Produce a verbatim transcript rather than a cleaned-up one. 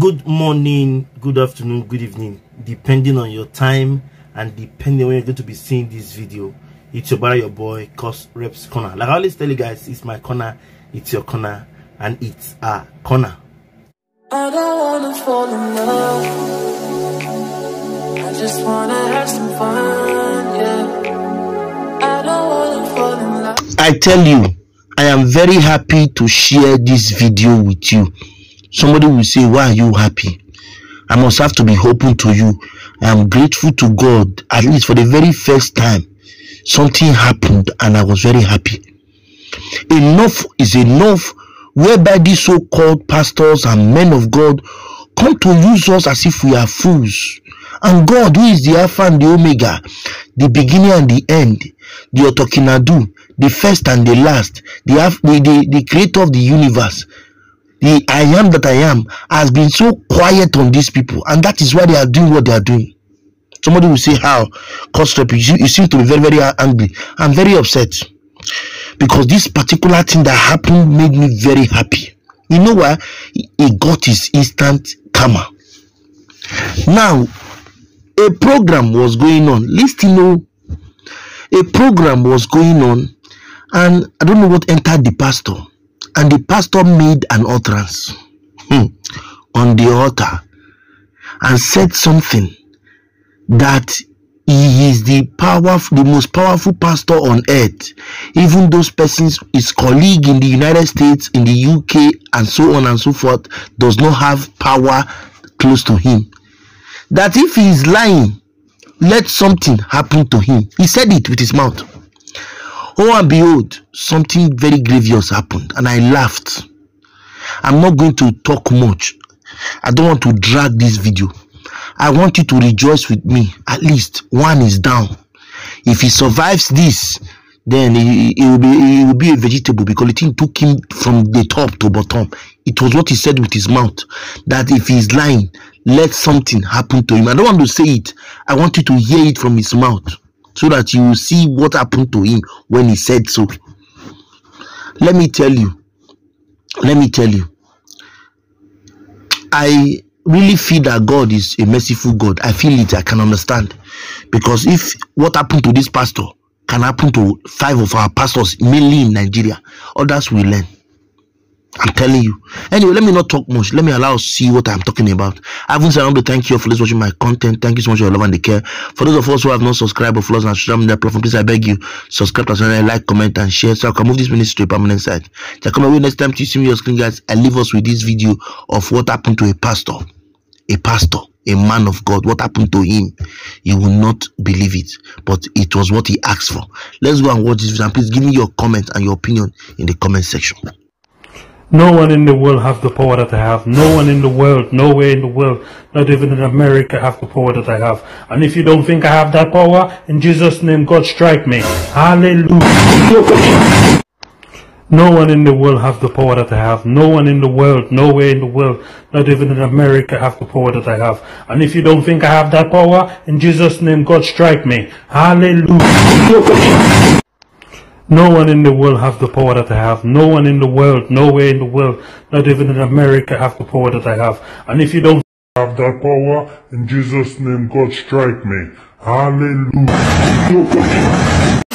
Good morning, good afternoon, good evening, depending on your time and depending on when you're going to be seeing this video. It's your brother, your boy, Cos Reps Corner. Like I always tell you guys, it's my corner, it's your corner, and it's our corner. I don't wanna fall in love, I just wanna have some fun, yeah. I don't wanna fall in love. I tell you, I am very happy to share this video with you. Somebody will say, why are you happy? I must have to be open to you. I am grateful to God. At least for the very first time, something happened and I was very happy. Enough is enough, whereby these so-called pastors and men of God come to use us as if we are fools. And God, who is the Alpha and the Omega, the beginning and the end, the Otokinadu, the first and the last, the, the, the creator of the universe, the I am that I am, has been so quiet on these people, and that is why they are doing what they are doing. Somebody will say, how? Cos Rep, you, you seem to be very, very angry. I'm very upset because this particular thing that happened made me very happy. You know why? He got his instant karma. Now, a program was going on. Listen, you know, a program was going on, and I don't know what entered the pastor. And the pastor made an utterance hmm, on the altar and said something that he is the powerful, the most powerful pastor on earth. Even those persons, his colleague in the United States, in the U K, and so on and so forth, does not have power close to him. That if he is lying, let something happen to him. He said it with his mouth. Oh, and behold, something very grievous happened, and I laughed. I'm not going to talk much. I don't want to drag this video. I want you to rejoice with me. At least one is down. If he survives this, then he, he, will, be, he will be a vegetable, because the thing took him from the top to bottom. It was what he said with his mouth, that if he's lying, let something happen to him. I don't want to say it. I want you to hear it from his mouth, so that you will see what happened to him when he said so. Let me tell you. Let me tell you. I really feel that God is a merciful God. I feel it. I can understand. Because if what happened to this pastor can happen to five of our pastors, mainly in Nigeria, others will learn. I'm telling you. Anyway, let me not talk much. Let me allow us see what I'm talking about. I haven't said I want to thank you for those watching my content. Thank you so much for your love and the care. For those of us who have not subscribed or followed us on social media platform, please I beg you, subscribe to us, like, comment, and share, so I can move this ministry to a permanent site. So come away next time to see me your screen, guys. I leave us with this video of what happened to a pastor. A pastor, a man of God. What happened to him? You will not believe it. But it was what he asked for. Let's go and watch this video, and please give me your comment and your opinion in the comment section. No one in the world has the power that I have. No one in the world, nowhere in the world, not even in America, have the power that I have. And if you don't think I have that power, in Jesus' name, God strike me. Hallelujah. No one in the world has the power that I have. No one in the world, nowhere in the world, not even in America, have the power that I have. And if you don't think I have that power, in Jesus' name, God strike me. Hallelujah. No one in the world has the power that I have. No one in the world, nowhere in the world, not even in America, has the power that I have. And if you don't have that power, in Jesus' name, God strike me. Hallelujah.